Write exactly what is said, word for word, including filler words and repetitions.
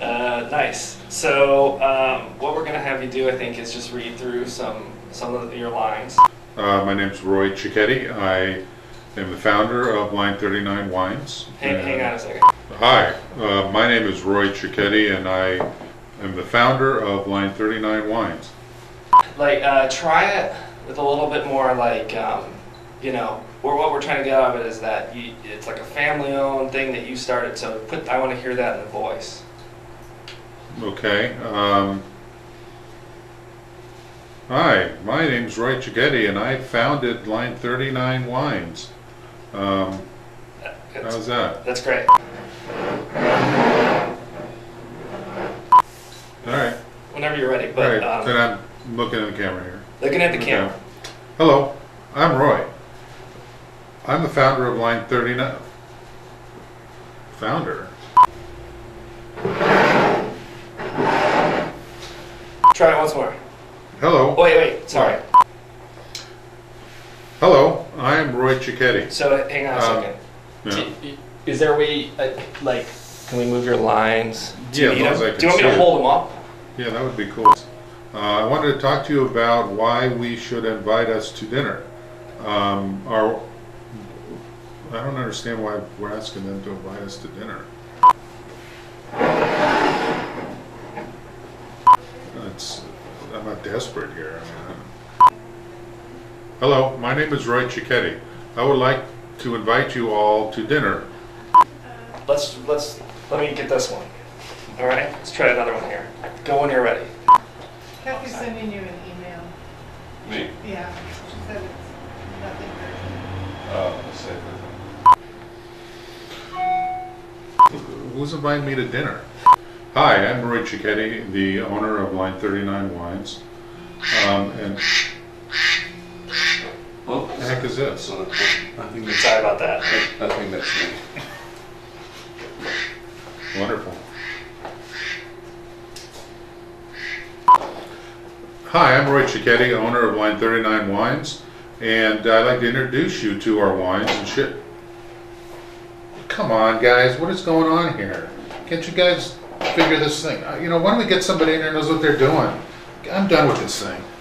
Uh, nice. So um, what we're going to have you do, I think, is just read through some, some of your lines. Uh, my name's Roy Cicchetti. I am the founder of Line thirty-nine Wines. Hang, hang on a second. Hi, uh, my name is Roy Cicchetti, and I am the founder of Line thirty-nine Wines. Like, uh, try it with a little bit more, like, um, you know, or what we're trying to get out of it is that you, it's like a family-owned thing that you started, so put, I want to hear that in the voice. Okay. Um, hi, my name's Roy Cicchetti, and I founded Line thirty-nine Wines. Um, that's, how's that? That's great. All right. Whenever you're ready. But, All right, um, then I'm looking at the camera here. Looking at the camera. Okay. Hello, I'm Roy. I'm the founder of Line thirty-nine. Founder? Try it once more. Hello. Oh, wait, wait, sorry. Hello, I'm Roy Cicchetti. So, hang on a um, second. Yeah. Is there a way, uh, like, can we move your lines? Do yeah, you, as as I do you want me to hold them up? Yeah, that would be cool. Uh, I wanted to talk to you about why we should invite us to dinner. Um, our, I don't understand why we're asking them to invite us to dinner. It's, I'm not desperate here. I mean, hello, my name is Roy Cicchetti. I would like to invite you all to dinner. Let's, let's, let me get this one. All right, let's try another one here. Go when you're ready. He'll be sending you an email. Me? Yeah. She said it's nothing urgent. Oh, I'll say nothing. Who's inviting me to dinner? Hi, I'm Roy Cicchetti, the owner of Line thirty-nine Wines. Um, and what the heck is this? I think that's, sorry about that. I think that's me. Wonderful. Hi, I'm Roy Cicchetti, owner of Line thirty-nine Wines, and I'd like to introduce you to our wines and shit. Come on, guys, what is going on here? Can't you guys figure this thing out? You know, why don't we get somebody in here who knows what they're doing? I'm done with this thing.